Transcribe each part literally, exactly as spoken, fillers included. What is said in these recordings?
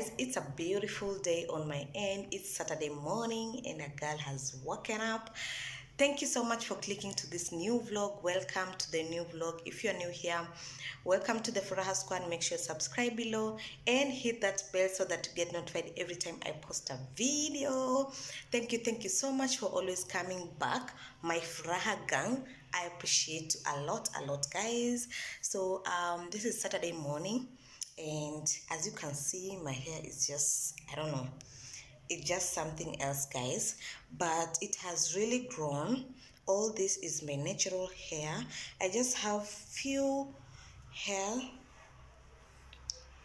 guys, it's a beautiful day on my end. It's Saturday morning and a girl has woken up. Thank you so much for clicking to this new vlog. Welcome to the new vlog. If you're new here, welcome to the Furaha Squad. Make sure you subscribe below and hit that bell so that you get notified every time I post a video. Thank you, thank you so much for always coming back, my Furaha gang. I appreciate you a lot, a lot, guys. So um, this is Saturday morning. And as you can see, my hair is just, I don't know, it's just something else, guys. But it has really grown. All this is my natural hair. I just have few hair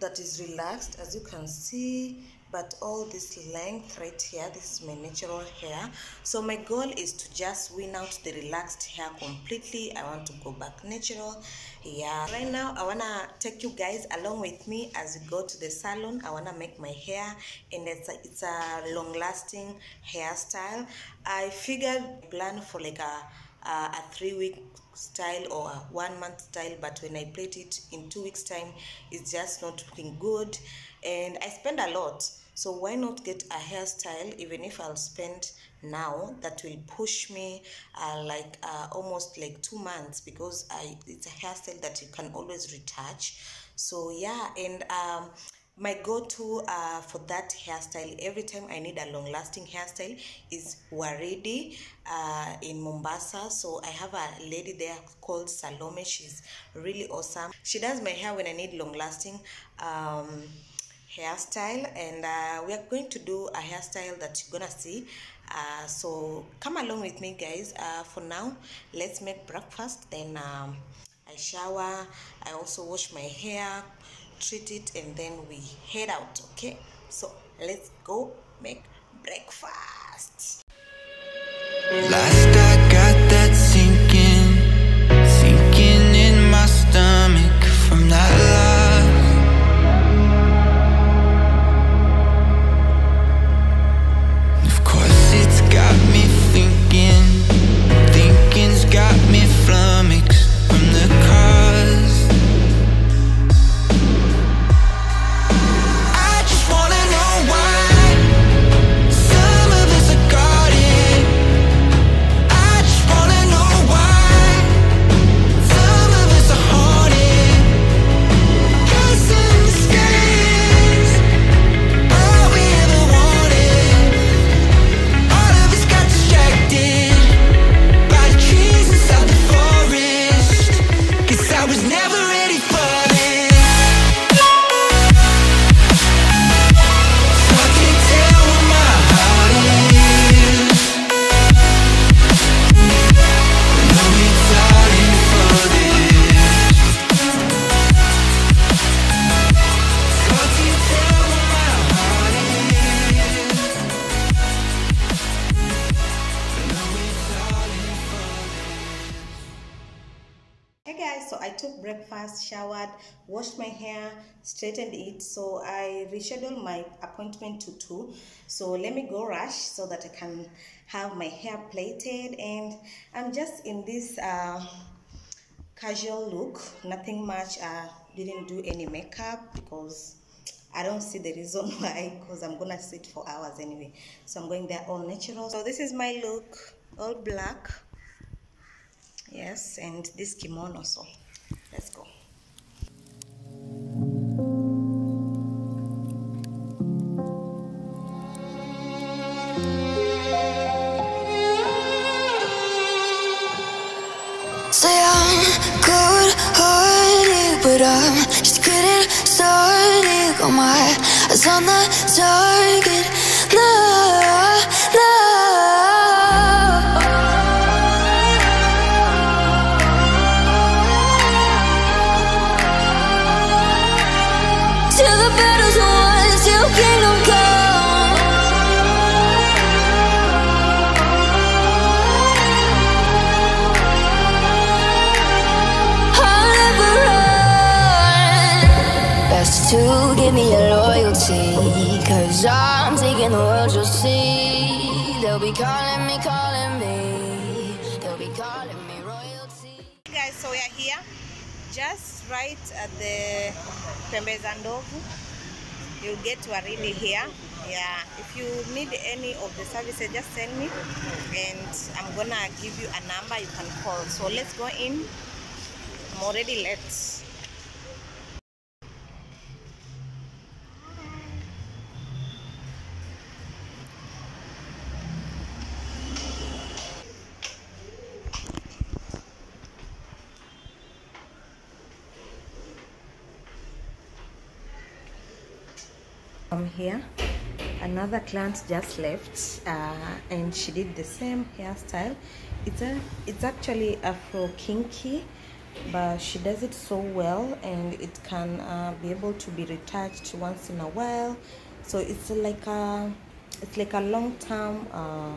that is relaxed, as you can see. But all this length right here, this is my natural hair. So my goal is to just win out the relaxed hair completely. I want to go back natural. Yeah. Right now, I want to take you guys along with me as we go to the salon. I want to make my hair, and it's a, it's a long-lasting hairstyle. I figured plan for like a, a, a three-week style or a one-month style, but when I plait it in two weeks' time, it's just not looking good. And I spend a lot, so why not get a hairstyle, even if I'll spend now, that will push me uh, like uh, almost like two months, because I it's a hairstyle that you can always retouch. So yeah, and um my go-to uh, for that hairstyle every time I need a long-lasting hairstyle is Waridi uh, in Mombasa. So I have a lady there called Salome. She's really awesome. She does my hair when I need long-lasting um, hairstyle, and uh, we are going to do a hairstyle that you're gonna see. Uh, so come along with me, guys. Uh, for now, let's make breakfast. Then um, I shower. I also wash my hair, treat it, and then we head out. Okay, so let's go make breakfast. Last I got that sinking sinking in my stomach from that love. Of course it's got me thinking, thinking's got me flummoxed from the cause. Showered, washed my hair, straightened it, so I rescheduled my appointment to two. So let me go rush so that I can have my hair plaited, and I'm just in this uh, casual look, nothing much. I didn't do any makeup because I don't see the reason why, because I'm gonna sit for hours anyway. So I'm going there all natural. So this is my look, all black. Yes, and this kimono, so let's go. Say I'm cold-hearted, but I'm just getting started. Got my eyes on the target. No, no. Till the battle's won, till kingdom come. To give me your loyalty, cause I'm taking the world, you'll see. They'll be calling me, calling me, they'll be calling me royalty. Hey guys, so we are here, just right at the Pembe za Ndovu. you get Waridi here. Yeah, if you need any of the services, just send me and I'm gonna give you a number you can call. So let's go in. I'm already late. I'm here. Another client just left, uh, and she did the same hairstyle. It's a, it's actually Afro kinky, but she does it so well, and it can uh, be able to be retouched once in a while. So it's like a, it's like a long-term uh,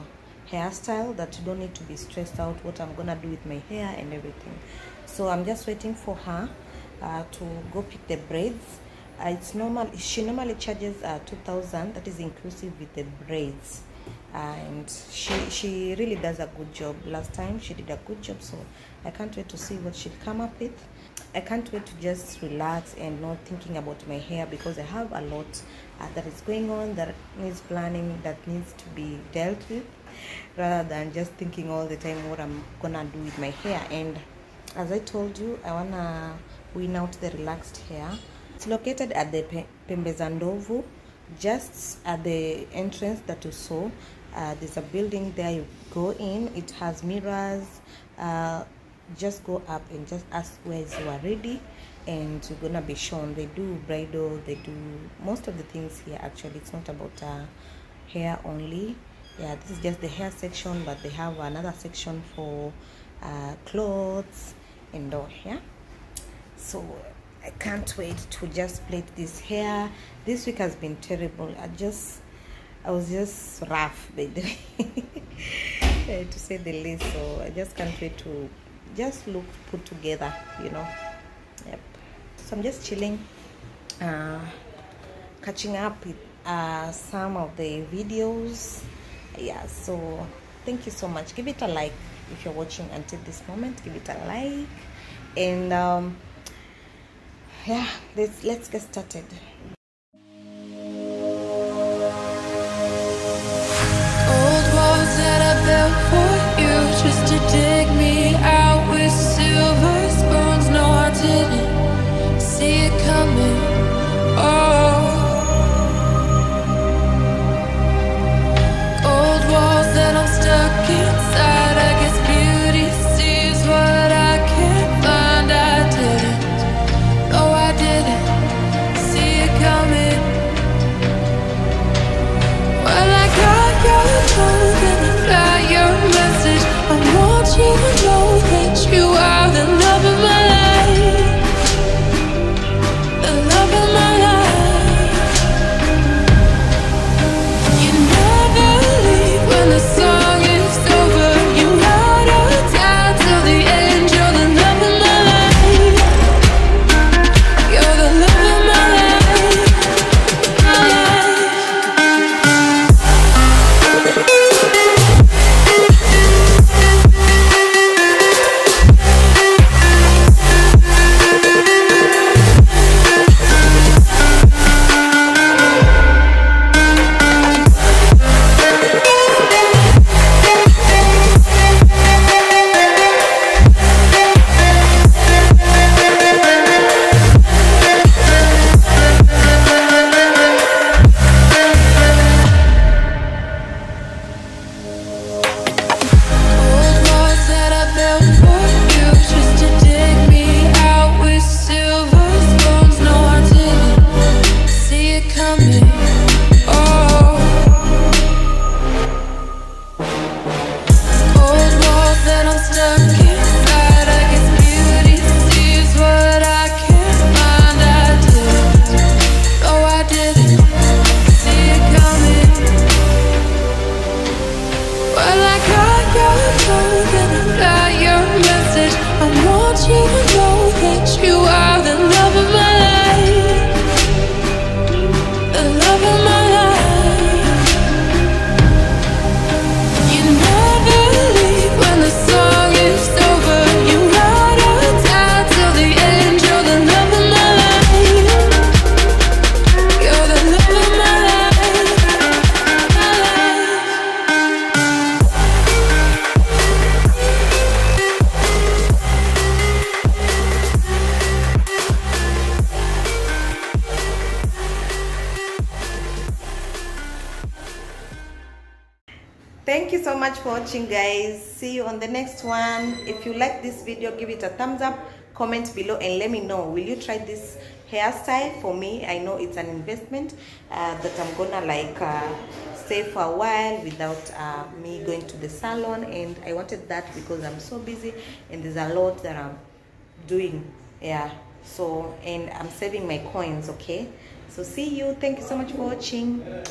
hairstyle that you don't need to be stressed out what I'm gonna do with my hair and everything. So I'm just waiting for her uh, to go pick the braids. Uh, it's normal. She normally charges uh, two thousand. That is inclusive with the braids, and she she really does a good job. Last time she did a good job, so I can't wait to see what she'll come up with. I can't wait to just relax and not thinking about my hair, because I have a lot uh, that is going on, that needs planning, that needs to be dealt with, rather than just thinking all the time what I'm gonna do with my hair. And as I told you, I wanna win out the relaxed hair. It's located at the Pembe za Ndovu, just at the entrance that you saw. Uh, there's a building there, you go in, it has mirrors. Uh, just go up and just ask where is Waridi, and you're gonna be shown. They do bridal, they do most of the things here actually. It's not about uh, hair only. Yeah, this is just the hair section, but they have another section for uh, clothes and all here. So I can't wait to just plait this hair. This week has been terrible. I just, I was just rough, by the way, to say the least. So I just can't wait to just look put together, you know. Yep. So I'm just chilling, uh, catching up with uh, some of the videos. Yeah. So thank you so much. Give it a like if you're watching until this moment. Give it a like, and. Um, Yeah, let's let's get started. Old walls that I built for you just to dig me out with silver spoons. No, I didn't see it coming. Oh, old walls that I'm stuck inside. I guess beauty sees what I can't find. I didn't. Come Thank you so much for watching, guys. See you on the next one. If you like this video, give it a thumbs up, comment below, and let me know, will you try this hairstyle for me? I know it's an investment uh, that I'm gonna like uh, stay for a while without uh, me going to the salon, and I wanted that because I'm so busy and there's a lot that I'm doing. Yeah, so, and I'm saving my coins. Okay, so see you. Thank you so much for watching.